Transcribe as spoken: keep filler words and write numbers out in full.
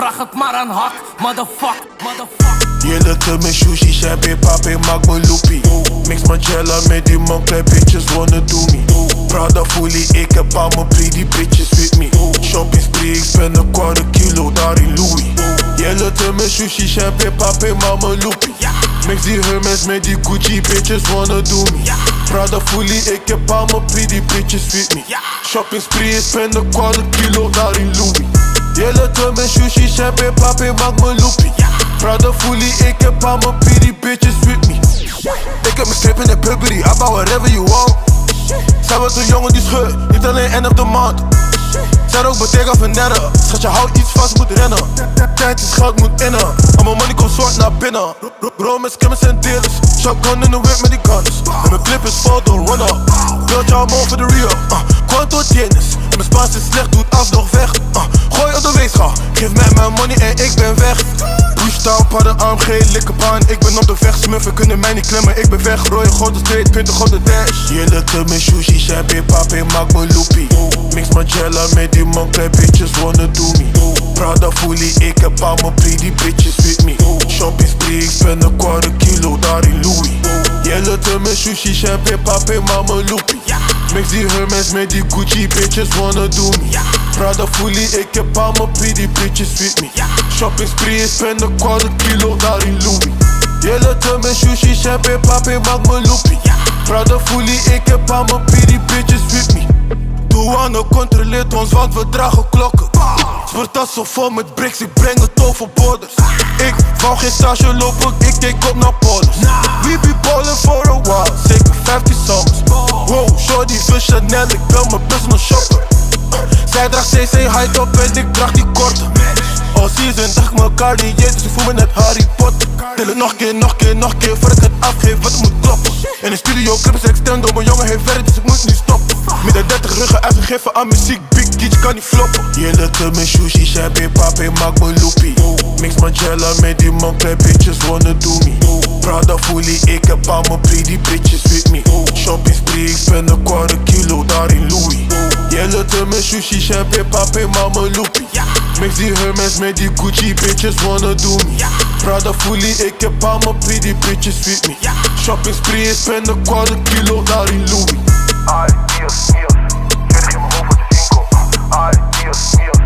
vraag het maar aan Hak, motherfuck, motherfuck. Je lukt met sushi, champagne, papi, maak me loopie. Mix Margiela met die Moncler, bitches wanna do me. Prada fully, ik heb al mijn pretty bitches with me. Shopping spree, ik ben een kwart kilo daar in Louie. Je lukt met sushi, champagne, papi, maak me loopie. Mix die Hermes met die Gucci, bitches wanna do me. Prada fully, ik heb al mijn pretty bitches with me. Shopping spree, ik ben een kwart kilo daar in Louie. Je lukt met sushi, champagne, papi, maak me loopie. Prada fully, ik heb al mijn pretty bitches with me. Ik heb me strip in de puberty, I buy whatever you want. Zij was een jongen die scheurt, niet alleen end of the month. Zij ook Bottega Veneta, schat je houdt iets vast, moet rennen. Tijd is geld, moet innen, al mijn money komt zwart naar binnen. Bro met skimmers en dealers, shotgun in de whip met die guns. En mijn clip is vol door runner, beeldje al mooi voor de real. Quanto tienes, mijn Spaans is slecht, doet af nog weg. uh, Gooi op de weegschaal, geef mij mijn money en ik ben weg. Pushdown, padden, A M G, likkerbaan. Ik ben op de weg, smuffen kunnen mij niet klemmen. Ik ben weg, rode god als twee, twintig god de dash. Je lukt met sushi, champagne, papi, maak me loopie. Mix Margiela met die Moncler, bitches wanna do me. Prada fully, ik heb al mijn pretty bitches with me. Shopping spree, ik ben een kwart kilo daar in Louie. Je lukt met sushi, champagne, papi, maak me loopie. Mix die Hermes met die Gucci, bitches wanna do me. Prada fully, ik heb al mijn pretty bitches with me. Shopping spree, ik ben een kwart kilo daar in Louie. Je lukt met sushi, champagne, papi, maak me loopie. Prada fully, ik heb al mijn pretty bitches with me. Douane controleert ons, want we dragen klokken. Sportassen vol met bricks, ik breng het overborders. Ik wou geen stage lopen, ik keek op naar pollers. We be ballin' for a while, zeker vijftien summers. Wow, shorty van Chanel, ik ben mijn personal shopper. Zij draagt C C high top en ik draag die korte. All season dacht ik m'n cardi, jezus, ik voel me net Harry Potter. Til het nog keer, nog keer, nog keer, voordat ik het afgeef wat ik moet kloppen. In de studio, clips extendo, mijn jongen heeft werk, dus ik moet niet stoppen. Meer dan dertig ruggen uitgegeven aan muziek, big kids kan niet floppen. Je lukt met sushi, champagne, papi, maak me loopie. Mix Margiela met die Moncler, bitches wanna do me. Prada fully, ik heb al mijn pretty bitches with me. Shopping spree, ik ben een kwart kilo daar in Louie. Je lukt met sushi, champagne, papi, maak me loopie. Mix die Hermes met die Gucci, bitches wanna do me. Prada fully, ik heb al mijn pretty bitches with me. Shopping spree, ik ben een kwart kilo daar in Louie. Ai, Dios, Dios, ik weet geen hoofd wat je inkomt. Ai, Dios, Dios.